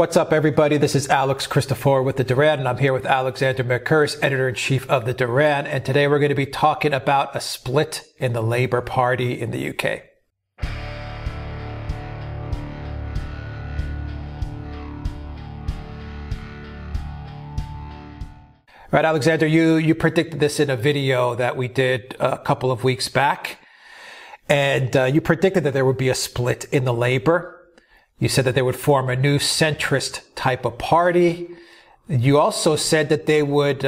What's up, everybody? This is Alex Christoforou with The Duran, and I'm here with Alexander Mercouris, editor-in-chief of The Duran, and today we're going to be talking about a split in the Labour Party in the UK. Right, Alexander, you predicted this in a video that we did a couple of weeks back, and you predicted that there would be a split in the Labour. You said that they would form a new centrist type of party. You also said that they would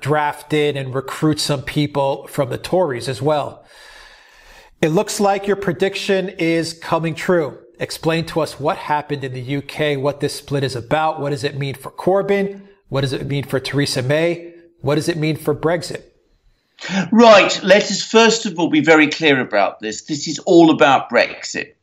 draft in and recruit some people from the Tories as well. It looks like your prediction is coming true. Explain to us what happened in the UK, what this split is about. What does it mean for Corbyn? What does it mean for Theresa May? What does it mean for Brexit? Right. Let us first of all be very clear about this. This is all about Brexit.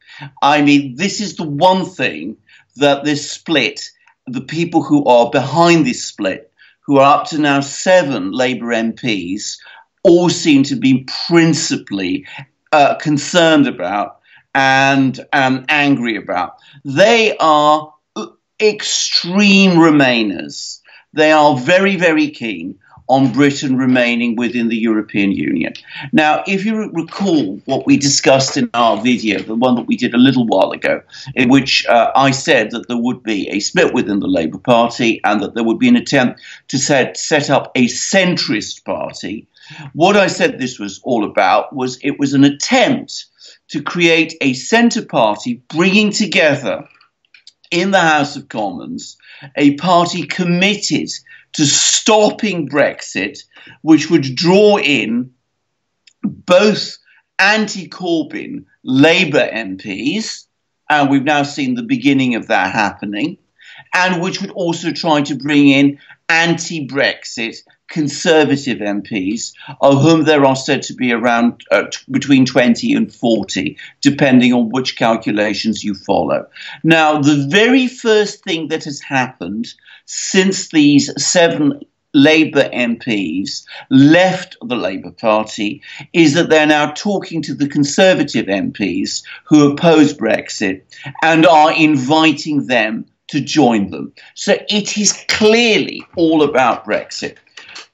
I mean, this is the one thing that this split, the people who are behind this split, who are up to now 7 Labour MPs, all seem to be principally concerned about and angry about. They are extreme Remainers. They are very, very keen on Britain remaining within the European Union. Now, if you recall what we discussed in our video, the one that we did a little while ago, in which I said that there would be a split within the Labour Party and that there would be an attempt to set up a centrist party, what I said this was all about was it was an attempt to create a centre party bringing together in the House of Commons a party committed to stopping Brexit, which would draw in both anti-Corbyn Labour MPs, and we've now seen the beginning of that happening, and which would also try to bring in anti-Brexit Conservative MPs, of whom there are said to be around between 20 and 40, depending on which calculations you follow. Now, the very first thing that has happened since these 7 Labour MPs left the Labour Party is that they're now talking to the Conservative MPs who oppose Brexit and are inviting them to join them. So it is clearly all about Brexit.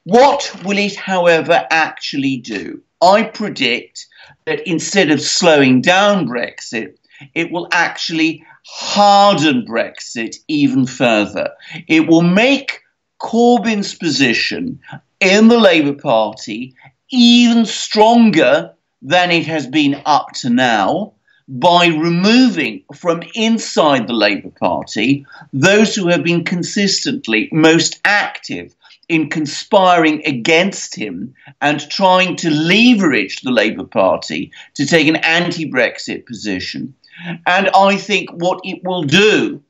What will it, however, actually do? I predict that instead of slowing down Brexit, it will actually harden Brexit even further. It will make Corbyn's position in the Labour Party even stronger than it has been up to now by removing from inside the Labour Party those who have been consistently most active in conspiring against him and trying to leverage the Labour Party to take an anti-Brexit position. And I think what it will do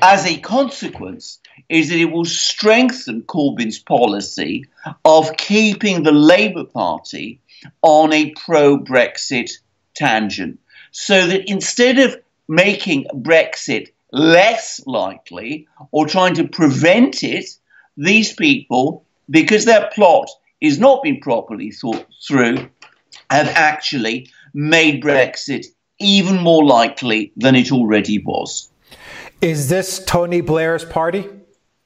as a consequence is that it will strengthen Corbyn's policy of keeping the Labour Party on a pro-Brexit tangent, so that instead of making Brexit less likely or trying to prevent it, these people, because their plot is not been properly thought through, have actually made Brexit even more likely than it already was. Is this Tony Blair's party?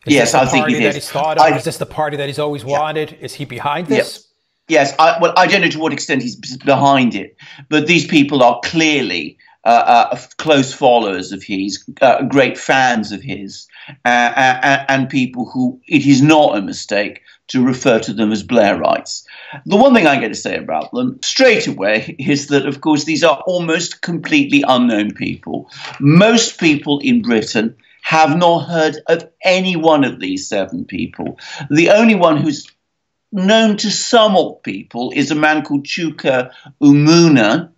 Yes, I think it is. Is this the party that he's always wanted? Is he behind this? Yes. Well, I don't know to what extent he's behind it, but these people are clearly close followers of his, great fans of his, and people who it is not a mistake to refer to them as Blairites. The one thing I'm going to say about them straight away is that, of course, these are almost completely unknown people. Most people in Britain have not heard of any one of these 7 people. The only one who's known to some old people is a man called Chuka Umunna,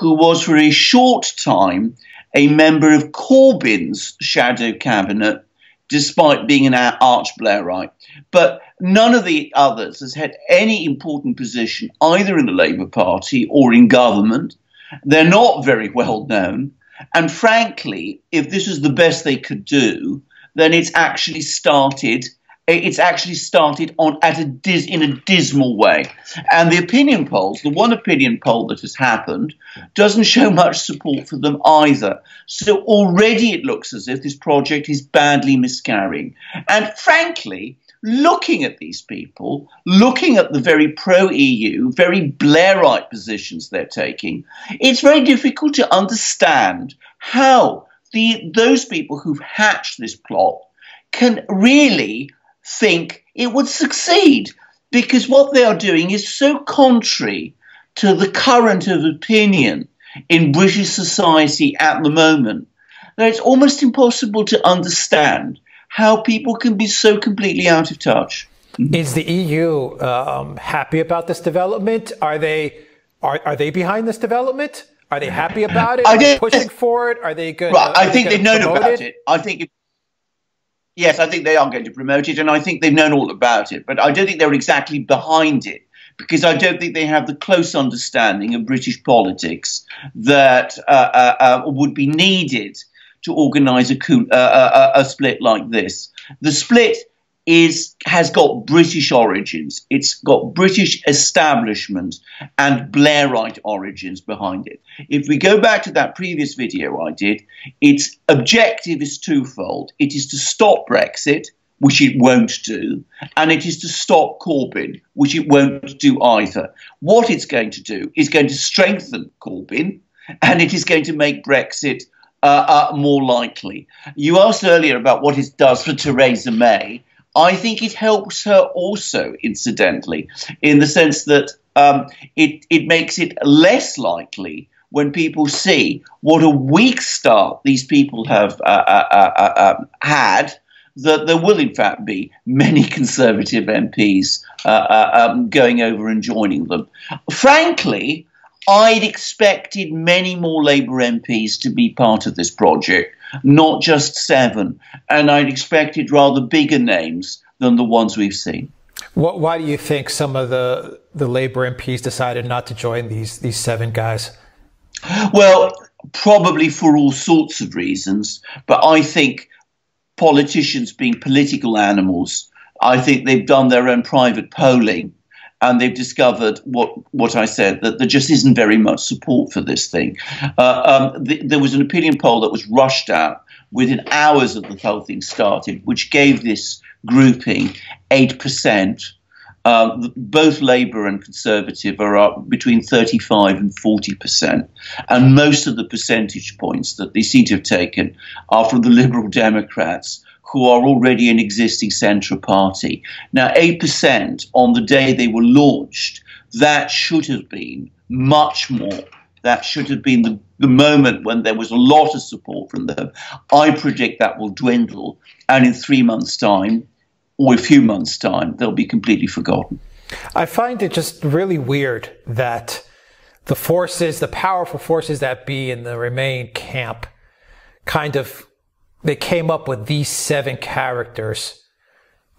who was for a short time a member of Corbyn's shadow cabinet, despite being an arch Blairite. But none of the others has had any important position either in the Labour Party or in government. They're not very well known. And frankly, if this is the best they could do, then it's actually started it's actually started on in a dismal way. And the opinion polls, the one opinion poll that has happened, doesn't show much support for them either. So already it looks as if this project is badly miscarrying. And frankly, looking at these people, looking at the very pro-EU, very Blairite positions they're taking, it's very difficult to understand how those people who've hatched this plot can really think it would succeed, because what they are doing is so contrary to the current of opinion in British society at the moment that it's almost impossible to understand how people can be so completely out of touch. Is the EU happy about this development? Are they behind this development? Are they happy about it? Are they pushing for it? Are they good? Right, I think they've known about it. Yes, I think they are going to promote it, and I think they've known all about it. But I don't think they're exactly behind it, because I don't think they have the close understanding of British politics that would be needed to organise a split like this. The split has got British origins. It's got British establishment and Blairite origins behind it. If we go back to that previous video I did, its objective is twofold. It is to stop Brexit, which it won't do, and it is to stop Corbyn, which it won't do either. What it's going to do is going to strengthen Corbyn, and it is going to make Brexit more likely. You asked earlier about what it does for Theresa May. I think it helps her also, incidentally, in the sense that it makes it less likely when people see what a weak start these people have had, that there will in fact be many Conservative MPs going over and joining them. Frankly, I'd expected many more Labour MPs to be part of this project, not just 7. And I'd expected rather bigger names than the ones we've seen. Why do you think some of the Labour MPs decided not to join these 7 guys? Well, probably for all sorts of reasons. But I think politicians being political animals, I think they've done their own private polling. And they've discovered what I said, that there just isn't very much support for this thing. There was an opinion poll that was rushed out within hours of the whole thing started, which gave this grouping 8%. Both Labour and Conservative are up between 35 and 40%. And most of the percentage points that they seem to have taken are from the Liberal Democrats, who are already an existing central party. Now, 8% on the day they were launched, that should have been much more. That should have been the moment when there was a lot of support from them. I predict that will dwindle, and in 3 months' time, or a few months' time, they'll be completely forgotten. I find it just really weird that the forces, the powerful forces that be in the Remain camp, kind of they came up with these 7 characters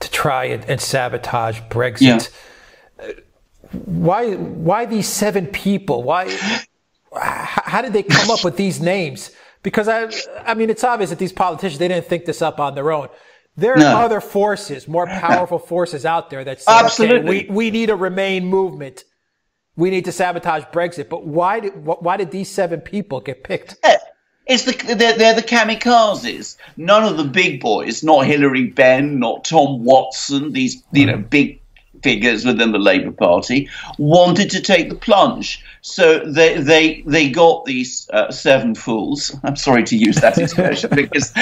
to try and sabotage Brexit. Yeah. Why these 7 people? How did they come up with these names? Because I mean, it's obvious that these politicians, they didn't think this up on their own. There are other forces, more powerful forces out there that say, okay, we need a Remain movement. We need to sabotage Brexit. But why did these 7 people get picked? Yeah. They're the kamikazes. None of the big boys, not Hillary Benn, not Tom Watson, these big figures within the Labour Party, wanted to take the plunge. So they got these 7 fools. I'm sorry to use that expression because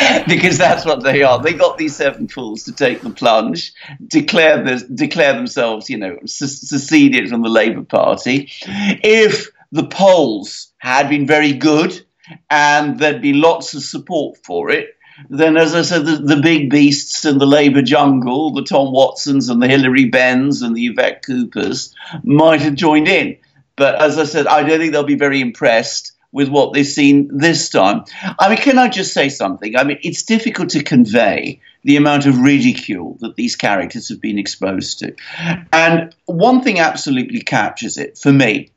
that's what they are. They got these 7 fools to take the plunge, declare themselves, seceded from the Labour Party. If the polls had been very good, and there'd be lots of support for it, then, as I said, the big beasts in the Labour jungle, the Tom Watsons and the Hillary Benns and the Yvette Coopers, might have joined in. But as I said, I don't think they'll be very impressed with what they've seen this time. I mean, can I just say something? I mean, it's difficult to convey the amount of ridicule that these characters have been exposed to. And one thing absolutely captures it for me.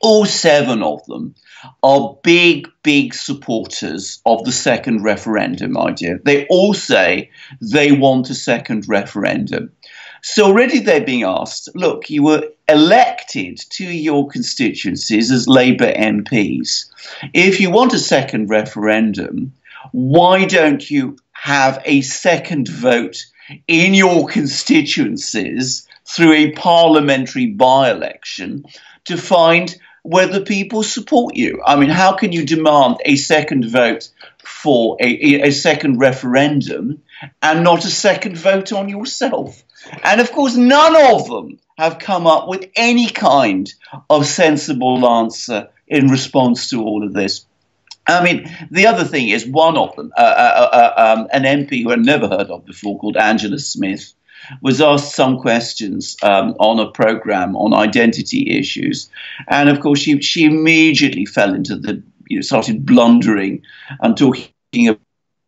All 7 of them are big, big supporters of the second referendum idea. They all say they want a second referendum. So already they're being asked, look, you were elected to your constituencies as Labour MPs. If you want a second referendum, why don't you have a second vote in your constituencies through a parliamentary by-election to find whether people support you? I mean, how can you demand a second vote for a second referendum and not a second vote on yourself? And of course, none of them have come up with any kind of sensible answer in response to all of this. I mean, the other thing is one of them, an MP who I'd never heard of before called Angela Smith, was asked some questions on a programme on identity issues. And of course, she immediately fell into the, started blundering and talking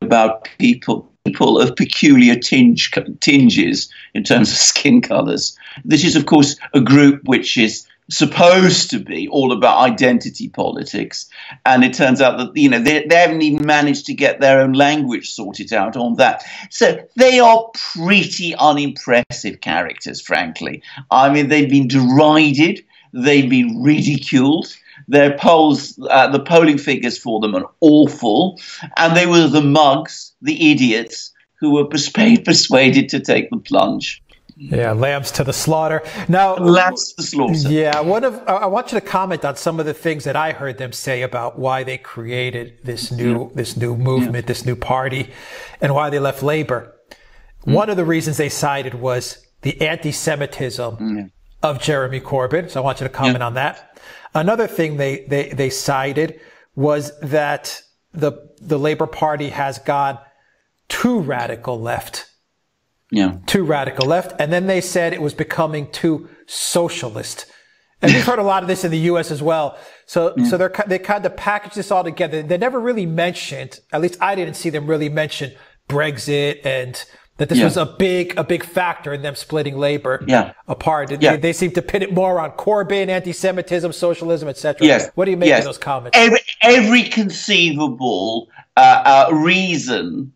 about people of peculiar tinges in terms of skin colours. This is, of course, a group which is supposed to be all about identity politics. And it turns out that, they haven't even managed to get their own language sorted out on that. So they are pretty unimpressive characters, frankly. I mean, they've been derided. They've been ridiculed. Their polls, the polling figures for them are awful. And they were the mugs, the idiots, who were persuaded to take the plunge. Yeah, lambs to the slaughter. Now, lambs to the slaughter. Yeah, I want you to comment on some of the things that I heard them say about why they created this new movement, this new party, and why they left Labour. One of the reasons they cited was the anti-Semitism of Jeremy Corbyn. So I want you to comment on that. Another thing they cited was that the Labour Party has gone too radical left. Yeah. Too radical left. And then they said it was becoming too socialist. And we've heard a lot of this in the U.S. as well. So, so they kind of packaged this all together. They never really mentioned, at least I didn't see them really mention Brexit and that this was a big factor in them splitting Labour apart. They seem to pin it more on Corbyn, anti-Semitism, socialism, etc. Yes. What do you make of those comments? Every conceivable reason.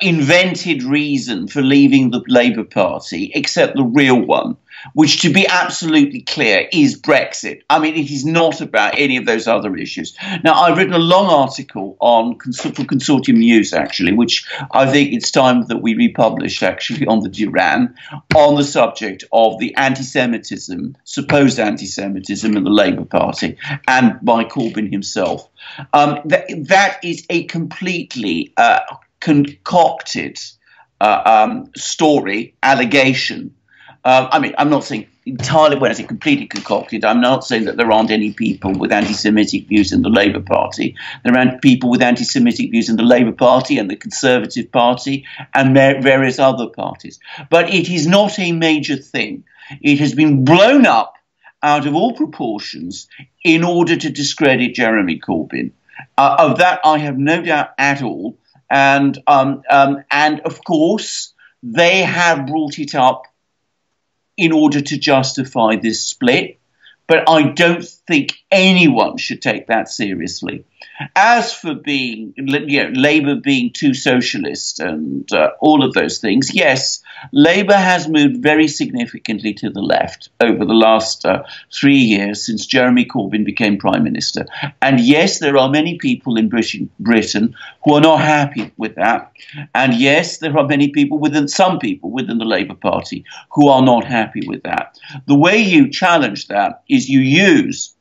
Invented reason for leaving the Labour Party, except the real one, which, to be absolutely clear, is Brexit. I mean, it is not about any of those other issues. Now, I've written a long article on Consortium News, actually, which I think it's time that we republished, actually, on the Duran, on the subject of the anti-Semitism, supposed anti-Semitism in the Labour Party, and by Corbyn himself. That is a completely concocted story, allegation. I mean, I'm not saying entirely, when I say completely concocted, I'm not saying that there aren't any people with anti-Semitic views in the Labour Party. There aren't people with anti-Semitic views in the Labour Party and the Conservative Party and various other parties. But it is not a major thing. It has been blown up out of all proportions in order to discredit Jeremy Corbyn. Of that, I have no doubt at all. And of course, they have brought it up in order to justify this split. But I don't think anyone should take that seriously. As for being, Labour being too socialist and all of those things, yes, Labour has moved very significantly to the left over the last 3 years since Jeremy Corbyn became Prime Minister. And yes, there are many people in Britain who are not happy with that. And yes, there are many people within, some people within the Labour Party who are not happy with that. The way you challenge that is you use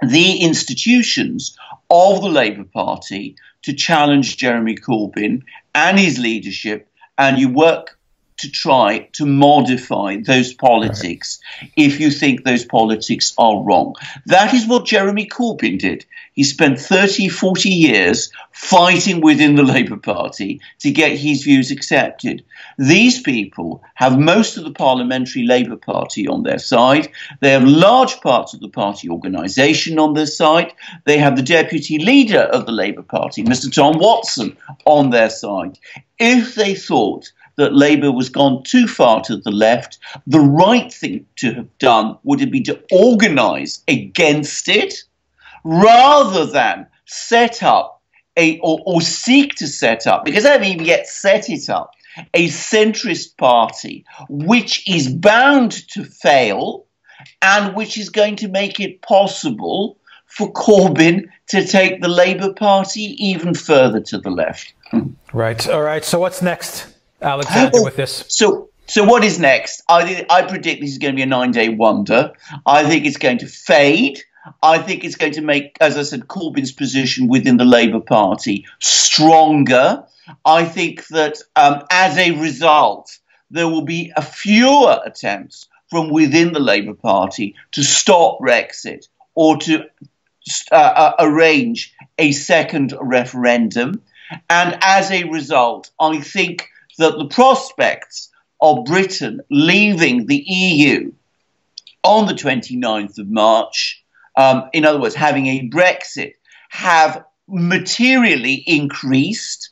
the institutions of the Labour Party to challenge Jeremy Corbyn and his leadership, and you work to try to modify those politics if you think those politics are wrong. That is what Jeremy Corbyn did. He spent 30, 40 years fighting within the Labour Party to get his views accepted. These people have most of the parliamentary Labour Party on their side. They have large parts of the party organisation on their side. They have the deputy leader of the Labour Party, Mr. Tom Watson, on their side. If they thought that Labour was gone too far to the left, the right thing to have done would have been to organise against it rather than set up or seek to set up, because they haven't even yet set it up, a centrist party which is bound to fail and which is going to make it possible for Corbyn to take the Labour Party even further to the left. Right. All right. So what's next, Alexander, with this? So what is next? I predict this is going to be a nine-day wonder. I think it's going to fade. I think it's going to make, as I said, Corbyn's position within the Labour Party stronger. I think that as a result, there will be a fewer attempts from within the Labour Party to stop Brexit or to arrange a second referendum. And as a result, I think that the prospects of Britain leaving the EU on the 29th of March, in other words, having a Brexit, have materially increased.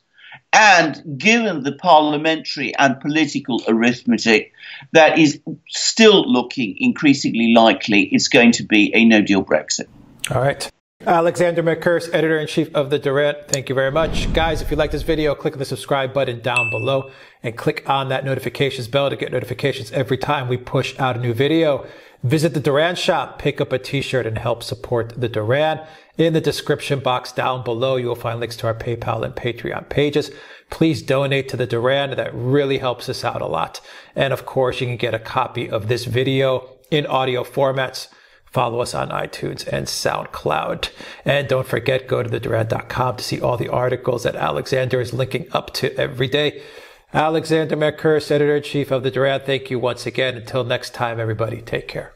And given the parliamentary and political arithmetic, that is still looking increasingly likely, it's going to be a no-deal Brexit. All right. Alexander Mercouris, editor-in-chief of The Duran, thank you very much. Guys, if you like this video, click on the subscribe button down below and click on that notifications bell to get notifications every time we push out a new video. Visit the Duran shop, pick up a t-shirt, and help support the Duran. In the description box down below, you will find links to our PayPal and Patreon pages. Please donate to the Duran. That really helps us out a lot. And of course, you can get a copy of this video in audio formats. Follow us on iTunes and SoundCloud. And don't forget, go to theduran.com to see all the articles that Alexander is linking up to every day. Alexander Mercouris, editor-in-chief of the Duran, thank you once again. Until next time, everybody, take care.